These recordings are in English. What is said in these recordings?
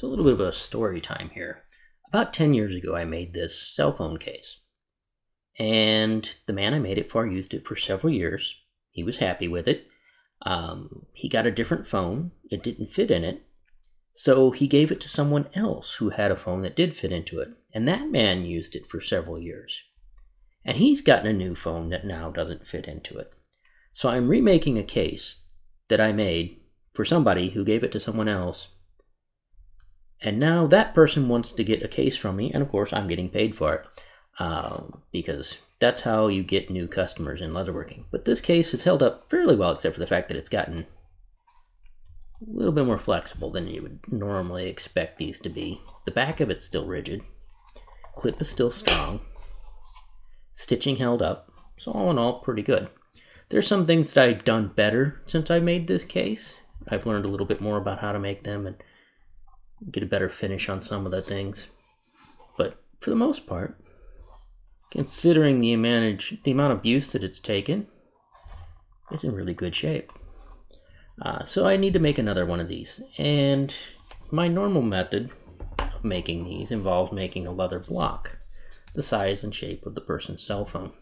So a little bit of a story time here. About 10 years ago, I made this cell phone case. And the man I made it for used it for several years. He was happy with it. He got a different phone. It didn't fit in it. So he gave it to someone else who had a phone that did fit into it. And that man used it for several years. And he's gotten a new phone that now doesn't fit into it. So I'm remaking a case that I made for somebody who gave it to someone else. And now that person wants to get a case from me. And of course, I'm getting paid for it. Because that's how you get new customers in leatherworking. But this case has held up fairly well, except for the fact that it's gotten a little bit more flexible than you would normally expect these to be. The back of it's still rigid. Clip is still strong. Stitching held up. So all in all, pretty good. There's some things that I've done better since I made this case. I've learned a little bit more about how to make them and get a better finish on some of the things. But for the most part, considering the amount of use that it's taken, it's in really good shape. So I need to make another one of these. And my normal method of making these involves making a leather block, the size and shape of the person's cell phone.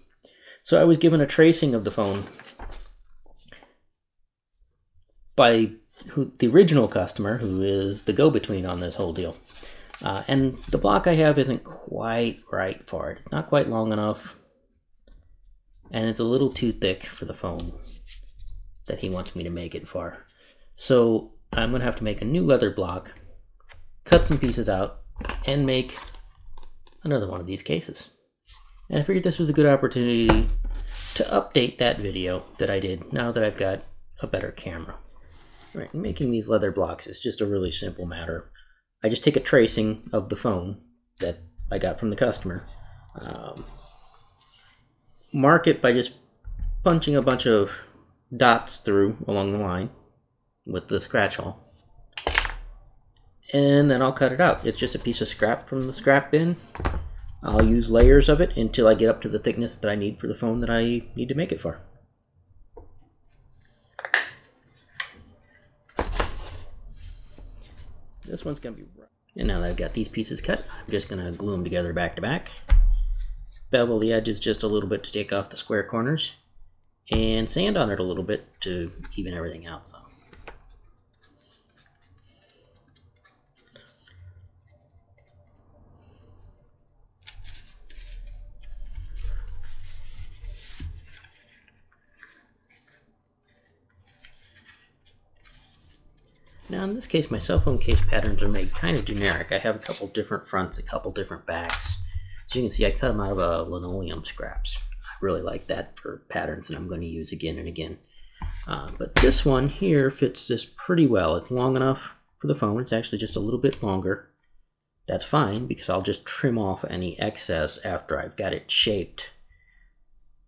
So I was given a tracing of the phone by the original customer, who is the go-between on this whole deal. And the block I have isn't quite right for it. It's not quite long enough, and it's a little too thick for the phone that he wants me to make it for. So I'm going to have to make a new leather block, cut some pieces out, and make another one of these cases. And I figured this was a good opportunity to update that video that I did now that I've got a better camera. Right, making these leather blocks is just a really simple matter. I just take a tracing of the phone that I got from the customer, mark it by just punching a bunch of dots through along the line with the scratch hole, and then I'll cut it out. It's just a piece of scrap from the scrap bin. I'll use layers of it until I get up to the thickness that I need for the phone that I need to make it for. This one's going to be rough. And now that I've got these pieces cut, I'm just going to glue them together back to back. Bevel the edges just a little bit to take off the square corners. And sand on it a little bit to even everything out some. Now in this case, my cell phone case patterns are made kind of generic. I have a couple different fronts, a couple different backs. As you can see, I cut them out of linoleum scraps. I really like that for patterns that I'm going to use again and again. But this one here fits this pretty well. It's long enough for the phone. It's actually just a little bit longer. That's fine, because I'll just trim off any excess after I've got it shaped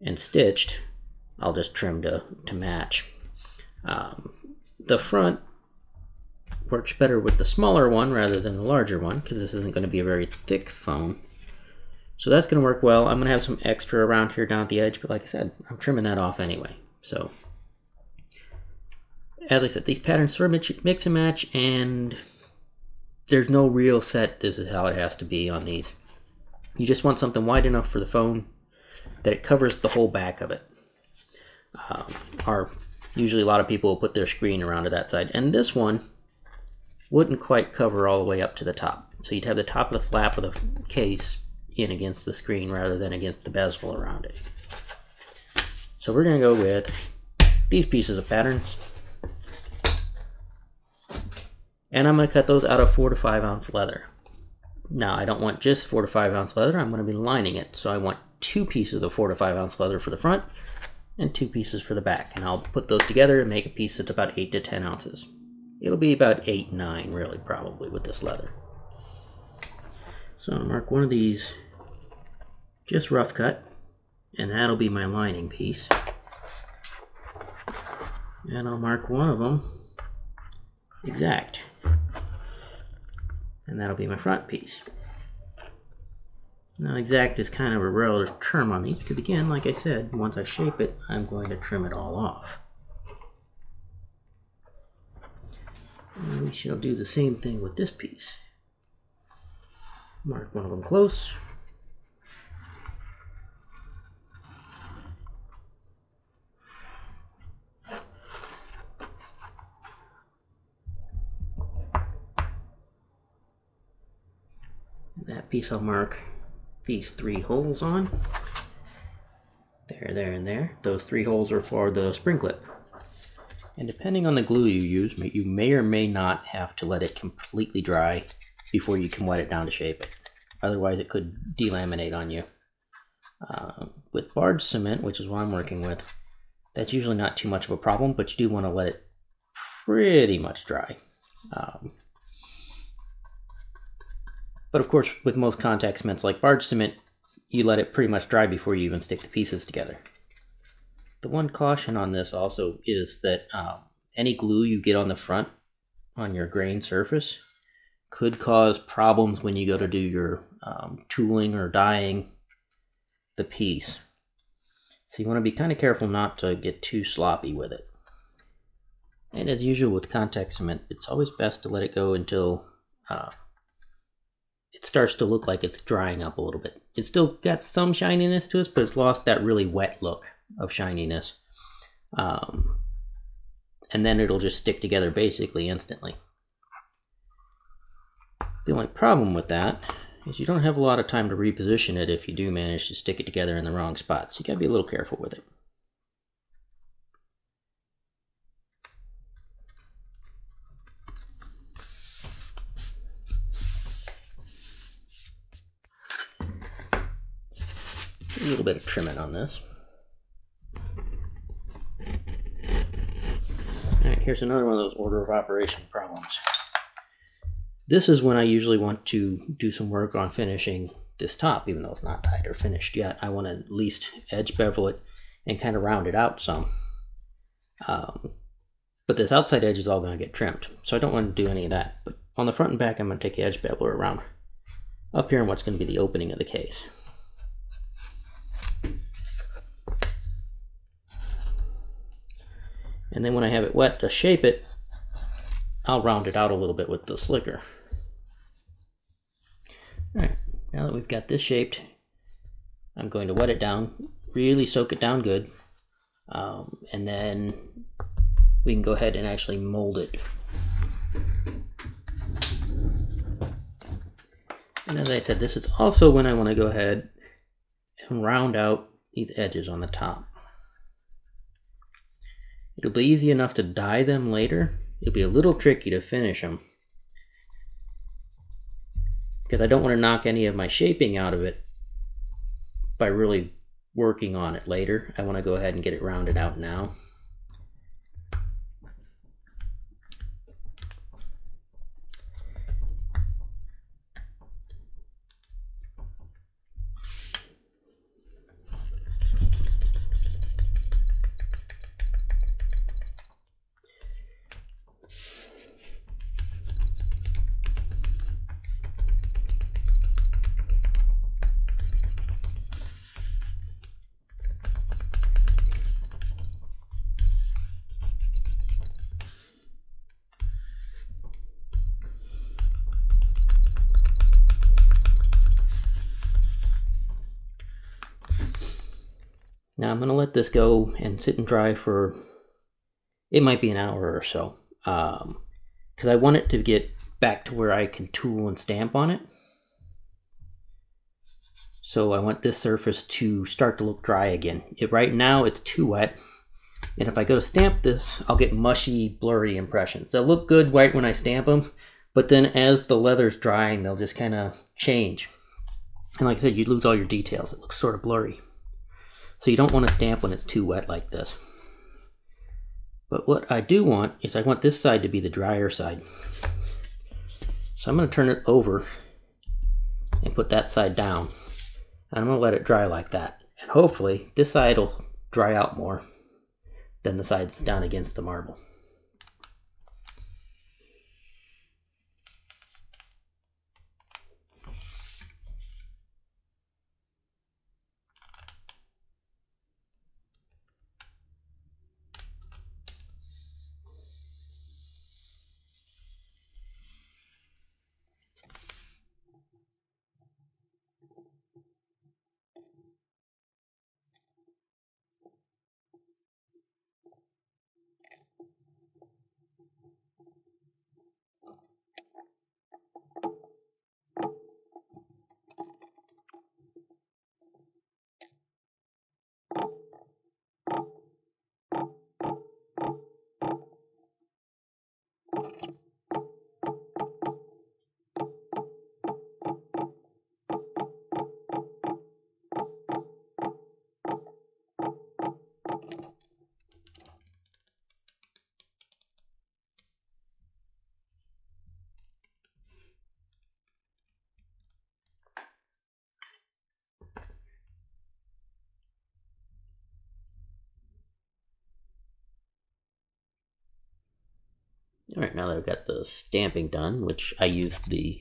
and stitched. I'll just trim to match. The front works better with the smaller one rather than the larger one, because this isn't going to be a very thick phone. So that's going to work well. I'm going to have some extra around here down at the edge, but like I said, I'm trimming that off anyway. So as I said, these patterns sort of mix and match, and there's no real set. This is how it has to be on these. You just want something wide enough for the phone that it covers the whole back of it. Usually a lot of people will put their screen around to that side, and this one wouldn't quite cover all the way up to the top. So you'd have the top of the flap of the case in against the screen rather than against the bezel around it. So we're gonna go with these pieces of patterns. And I'm gonna cut those out of 4 to 5 ounce leather. Now I don't want just 4 to 5 ounce leather, I'm gonna be lining it. So I want 2 pieces of 4 to 5 ounce leather for the front and 2 pieces for the back. And I'll put those together and make a piece that's about 8 to 10 ounces. It'll be about 8, 9 really probably with this leather. So I'll mark one of these just rough cut, and that'll be my lining piece. And I'll mark one of them exact, and that'll be my front piece. Now exact is kind of a relative term on these, because again, like I said, once I shape it, I'm going to trim it all off. And we shall do the same thing with this piece. Mark one of them close. That piece I'll mark these three holes on. There, there, and there. Those three holes are for the spring clip. And depending on the glue you use, you may or may not have to let it completely dry before you can wet it down to shape it. Otherwise it could delaminate on you. With barge cement, which is what I'm working with, that's usually not too much of a problem, but you do want to let it pretty much dry. But of course, with most contact cements like barge cement, you let it pretty much dry before you even stick the pieces together. The one caution on this also is that any glue you get on the front on your grain surface could cause problems when you go to do your tooling or dyeing the piece. So you want to be kind of careful not to get too sloppy with it. And as usual with contact cement, it's always best to let it go until it starts to look like it's drying up a little bit. It's still got some shininess to it, but it's lost that really wet look of shininess. And then it'll just stick together basically instantly. The only problem with that is you don't have a lot of time to reposition it if you do manage to stick it together in the wrong spots. You gotta be a little careful with it. A little bit of trimming on this. All right, here's another one of those order of operation problems. This is when I usually want to do some work on finishing this top, even though it's not dyed or finished yet. I want to at least edge bevel it and kind of round it out some. But this outside edge is all going to get trimmed, so I don't want to do any of that. But on the front and back, I'm going to take the edge beveler around up here in what's going to be the opening of the case. And then when I have it wet to shape it, I'll round it out a little bit with the slicker. All right, now that we've got this shaped, I'm going to wet it down, really soak it down good, and then we can go ahead and actually mold it. And as I said, this is also when I want to go ahead and round out these edges on the top. It'll be easy enough to dye them later. It'll be a little tricky to finish them because I don't want to knock any of my shaping out of it by really working on it later. I want to go ahead and get it rounded out now. Now I'm going to let this go and sit and dry for, it might be an hour or so, because I want it to get back to where I can tool and stamp on it. So I want this surface to start to look dry again. Right now it's too wet, and if I go to stamp this, I'll get mushy, blurry impressions. They'll look good right when I stamp them, but then as the leather's drying, they'll just kind of change. And like I said, you lose all your details. It looks sort of blurry. So you don't want to stamp when it's too wet like this. But what I do want is I want this side to be the drier side. So I'm going to turn it over and put that side down. And I'm going to let it dry like that. And hopefully this side will dry out more than the side that's down against the marble. All right, now that I've got the stamping done, which I used the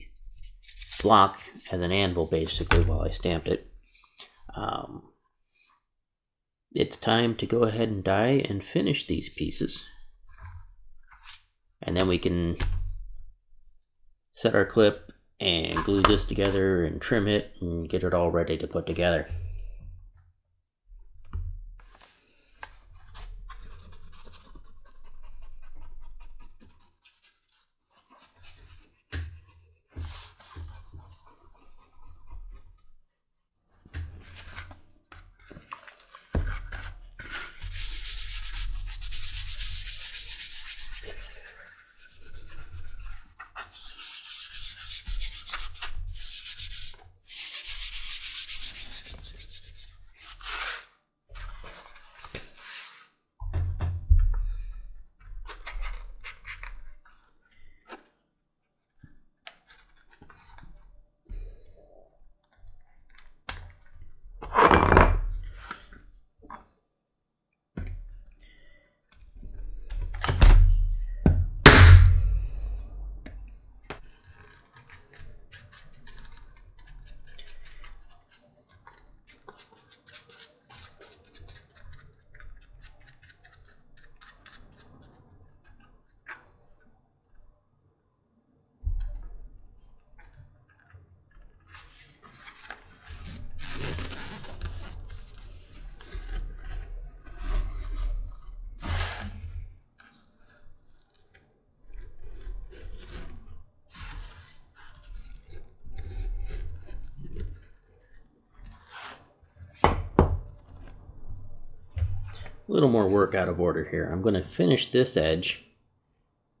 block as an anvil basically while I stamped it, it's time to go ahead and die and finish these pieces. And then we can set our clip and glue this together and trim it and get it all ready to put together. A little more work out of order here. I'm going to finish this edge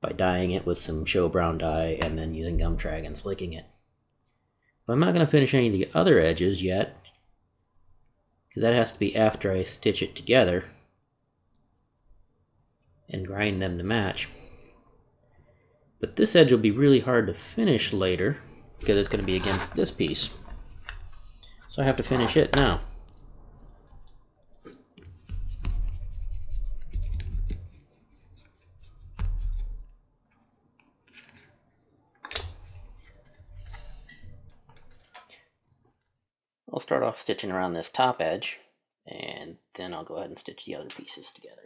by dyeing it with some show brown dye and then using gum trag and slicking it. But I'm not going to finish any of the other edges yet, because that has to be after I stitch it together and grind them to match. But this edge will be really hard to finish later because it's going to be against this piece. So I have to finish it now. I'll start off stitching around this top edge, and then I'll go ahead and stitch the other pieces together.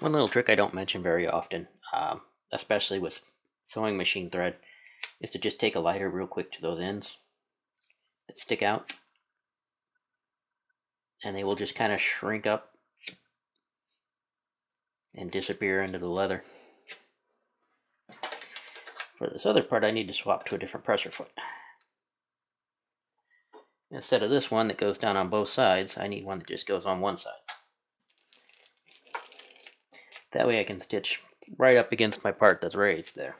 One little trick I don't mention very often, especially with sewing machine thread, is to just take a lighter real quick to those ends that stick out, and they will just kind of shrink up and disappear into the leather. For this other part, I need to swap to a different presser foot. Instead of this one that goes down on both sides, I need one that just goes on one side. That way I can stitch right up against my part that's raised there.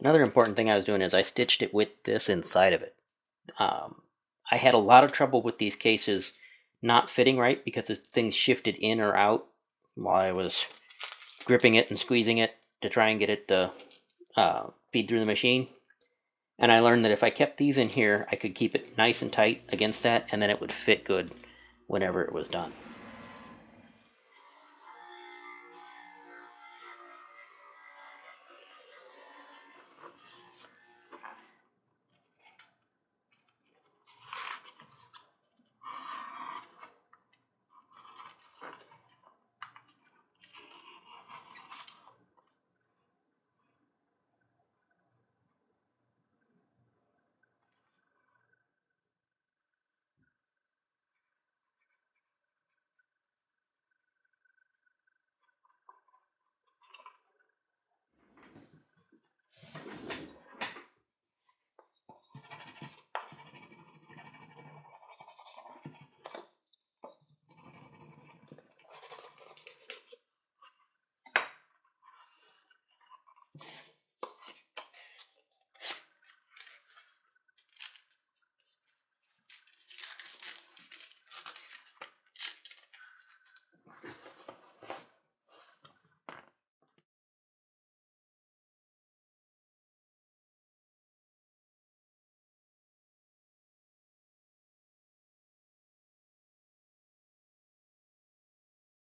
Another important thing I was doing is I stitched it with this inside of it. I had a lot of trouble with these cases not fitting right because the things shifted in or out while I was gripping it and squeezing it to try and get it to feed through the machine. And I learned that if I kept these in here, I could keep it nice and tight against that, and then it would fit good whenever it was done.